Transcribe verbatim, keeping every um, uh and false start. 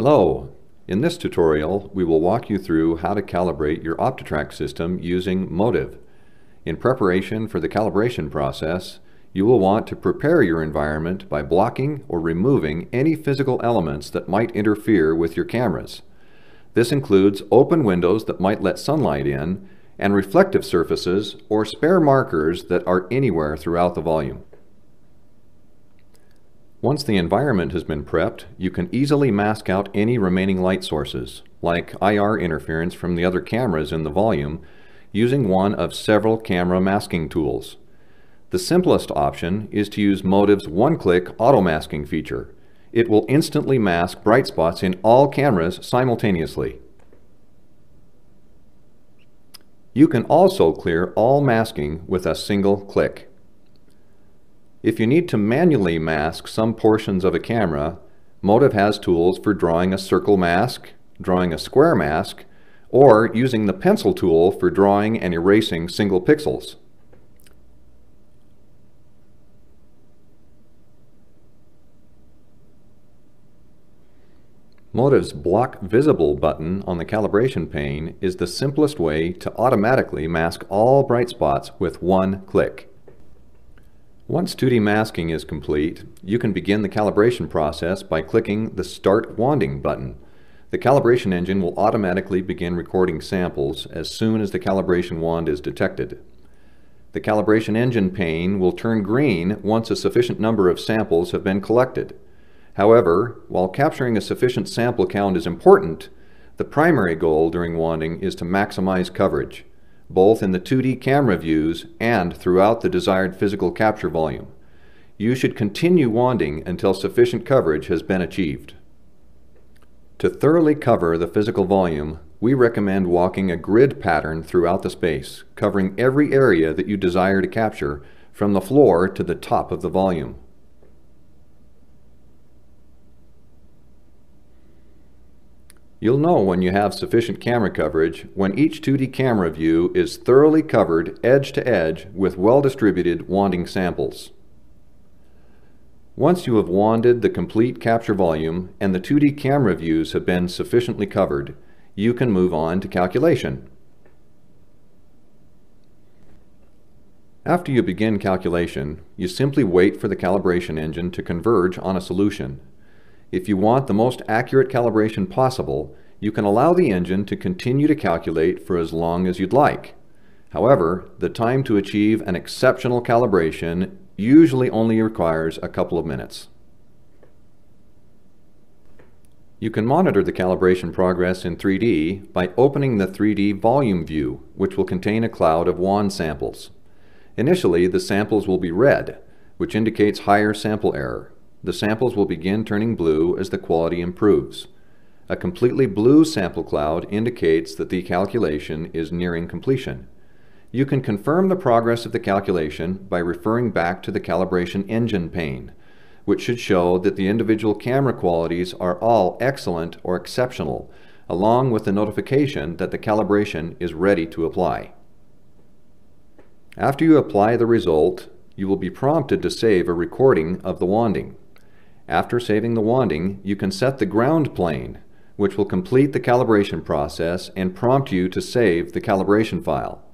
Hello! In this tutorial, we will walk you through how to calibrate your OptiTrack system using Motive. In preparation for the calibration process, you will want to prepare your environment by blocking or removing any physical elements that might interfere with your cameras. This includes open windows that might let sunlight in, and reflective surfaces or spare markers that are anywhere throughout the volume. Once the environment has been prepped, you can easily mask out any remaining light sources, like I R interference from the other cameras in the volume, using one of several camera masking tools. The simplest option is to use Motive's one-click auto-masking feature. It will instantly mask bright spots in all cameras simultaneously. You can also clear all masking with a single click. If you need to manually mask some portions of a camera, Motive has tools for drawing a circle mask, drawing a square mask, or using the pencil tool for drawing and erasing single pixels. Motive's Block Visible button on the calibration pane is the simplest way to automatically mask all bright spots with one click. Once two D masking is complete, you can begin the calibration process by clicking the Start Wanding button. The calibration engine will automatically begin recording samples as soon as the calibration wand is detected. The calibration engine pane will turn green once a sufficient number of samples have been collected. However, while capturing a sufficient sample count is important, the primary goal during wanding is to maximize coverage, both in the two D camera views and throughout the desired physical capture volume. You should continue wanding until sufficient coverage has been achieved. To thoroughly cover the physical volume, we recommend walking a grid pattern throughout the space, covering every area that you desire to capture, from the floor to the top of the volume. You'll know when you have sufficient camera coverage when each two D camera view is thoroughly covered edge to edge with well-distributed wanding samples. Once you have wanded the complete capture volume and the two D camera views have been sufficiently covered, you can move on to calculation. After you begin calculation, you simply wait for the calibration engine to converge on a solution. If you want the most accurate calibration possible, you can allow the engine to continue to calculate for as long as you'd like. However, the time to achieve an exceptional calibration usually only requires a couple of minutes. You can monitor the calibration progress in three D by opening the three D volume view, which will contain a cloud of wand samples. Initially, the samples will be red, which indicates higher sample error. The samples will begin turning blue as the quality improves. A completely blue sample cloud indicates that the calculation is nearing completion. You can confirm the progress of the calculation by referring back to the calibration engine pane, which should show that the individual camera qualities are all excellent or exceptional, along with the notification that the calibration is ready to apply. After you apply the result, you will be prompted to save a recording of the wanding. After saving the wanding, you can set the ground plane, which will complete the calibration process and prompt you to save the calibration file.